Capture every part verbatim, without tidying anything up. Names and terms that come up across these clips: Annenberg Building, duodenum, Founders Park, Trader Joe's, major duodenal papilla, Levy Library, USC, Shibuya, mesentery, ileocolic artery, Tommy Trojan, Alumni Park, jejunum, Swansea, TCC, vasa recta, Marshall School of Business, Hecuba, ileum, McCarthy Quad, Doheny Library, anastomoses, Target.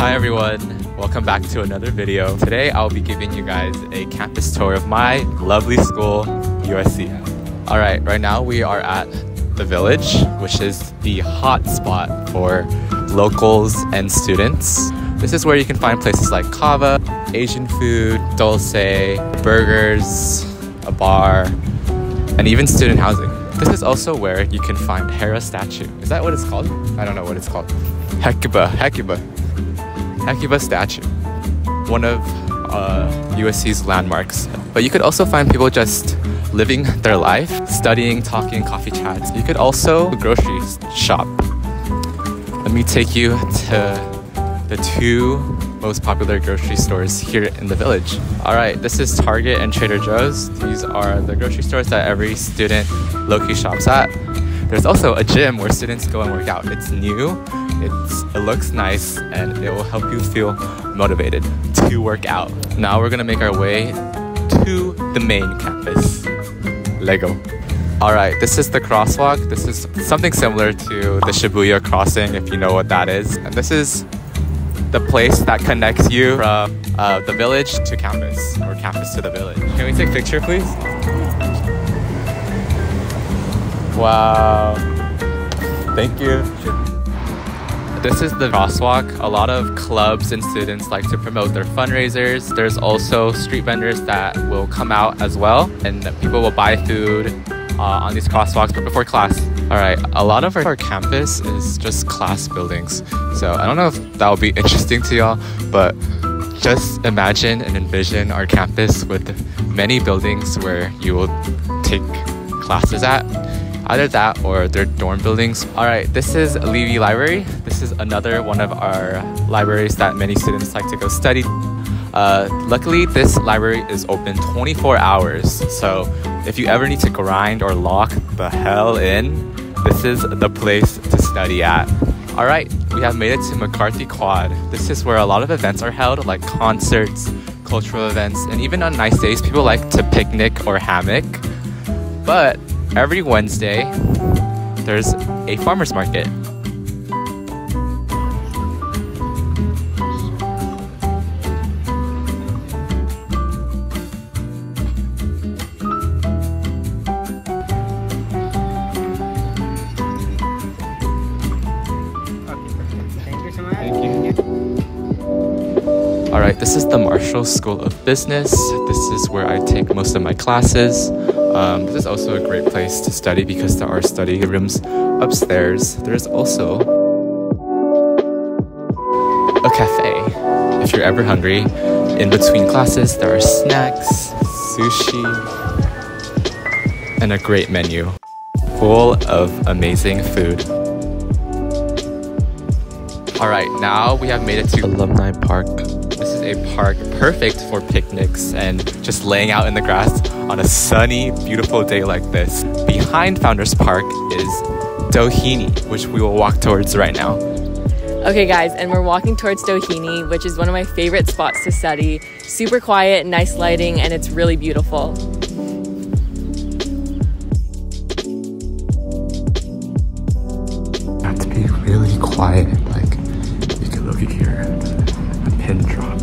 Hi everyone, welcome back to another video. Today I'll be giving you guys a campus tour of my lovely school, U S C. Alright, right now we are at the Village, which is the hot spot for locals and students. This is where you can find places like kava, Asian food, dulce, burgers, a bar, and even student housing. This is also where you can find Hera statue. Is that what it's called? I don't know what it's called. Hecuba, Hecuba. Hecuba statue. One of uh, U S C's landmarks. But you could also find people just living their life, studying, talking, coffee chats. You could also grocery shop. Let me take you to the two most popular grocery stores here in the Village. All right, this is Target and Trader Joe's. These are the grocery stores that every student low-key shops at. There's also a gym where students go and work out. It's new, it's, it looks nice, and it will help you feel motivated to work out. Now we're gonna make our way to the main campus, Lego. All right, this is the crosswalk. This is something similar to the Shibuya crossing, if you know what that is. And this is the place that connects you from uh, the Village to campus, or campus to the Village. Can we take a picture, please? Wow. Thank you. This is the crosswalk. A lot of clubs and students like to promote their fundraisers. There's also street vendors that will come out as well, and people will buy food uh, on these crosswalks, but before class. All right, a lot of our campus is just class buildings. So I don't know if that will be interesting to y'all, but just imagine and envision our campus with many buildings where you will take classes at. Either that or their dorm buildings. All right, this is Levy Library. This is another one of our libraries that many students like to go study. Uh, luckily, this library is open twenty-four hours. So if you ever need to grind or lock the hell in, this is the place to study at. All right, we have made it to McCarthy Quad. This is where a lot of events are held, like concerts, cultural events, and even on nice days, people like to picnic or hammock. But every Wednesday, there's a farmer's market. Alright, this is the Marshall School of Business. This is where I take most of my classes. Um, this is also a great place to study because there are study rooms upstairs. There's also a cafe. If you're ever hungry, in between classes, there are snacks, sushi, and a great menu full of amazing food. Alright, now we have made it to Alumni Park. This is a park perfect for picnics and just laying out in the grass on a sunny, beautiful day like this. Behind Founders Park is Doheny, which we will walk towards right now. Okay guys, and we're walking towards Doheny, which is one of my favorite spots to study. Super quiet, nice lighting, and it's really beautiful. You have to be really quiet, like you can look at here. Drop.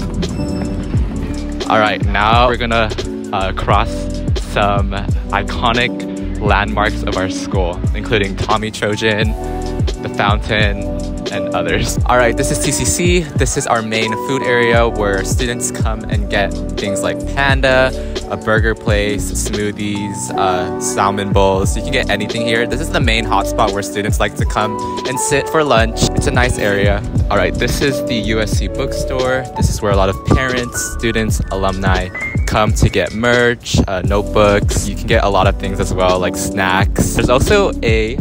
All right, now we're gonna uh, cross some iconic landmarks of our school, including Tommy Trojan, the fountain, and others. All right, this is T C C. This is our main food area where students come and get things like Panda, a burger place, smoothies, uh, salmon bowls. You can get anything here. This is the main hotspot where students like to come and sit for lunch. It's a nice area. All right, this is the U S C bookstore. This is where a lot of parents, students, alumni come to get merch, uh, notebooks. You can get a lot of things as well, like snacks. There's also a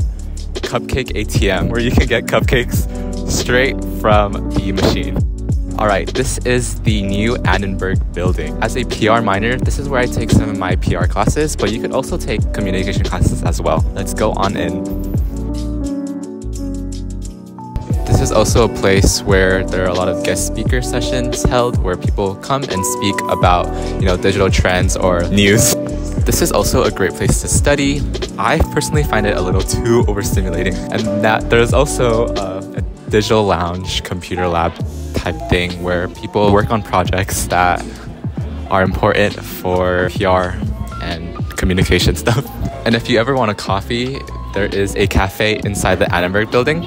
cupcake A T M where you can get cupcakes straight from the machine. Alright, this is the new Annenberg Building. As a P R minor, this is where I take some of my P R classes, but you could also take communication classes as well. Let's go on in. This is also a place where there are a lot of guest speaker sessions held where people come and speak about, you know, digital trends or news. This is also a great place to study. I personally find it a little too overstimulating, and that there's also uh, a digital lounge computer lab type thing where people work on projects that are important for P R and communication stuff. And if you ever want a coffee, there is a cafe inside the Annenberg Building.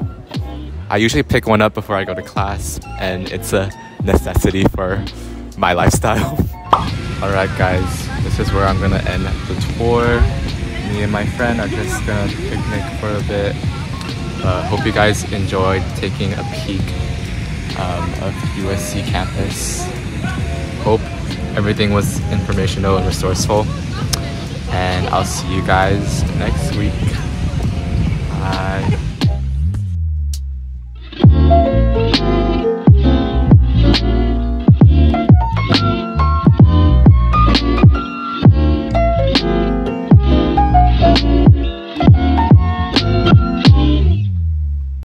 I usually pick one up before I go to class, and it's a necessity for my lifestyle. Alright guys, this is where I'm gonna end the tour. Me and my friend are just gonna picnic for a bit. Uh, hope you guys enjoyed taking a peek um, of U S C campus. Hope everything was informational and resourceful. And I'll see you guys next week. Bye.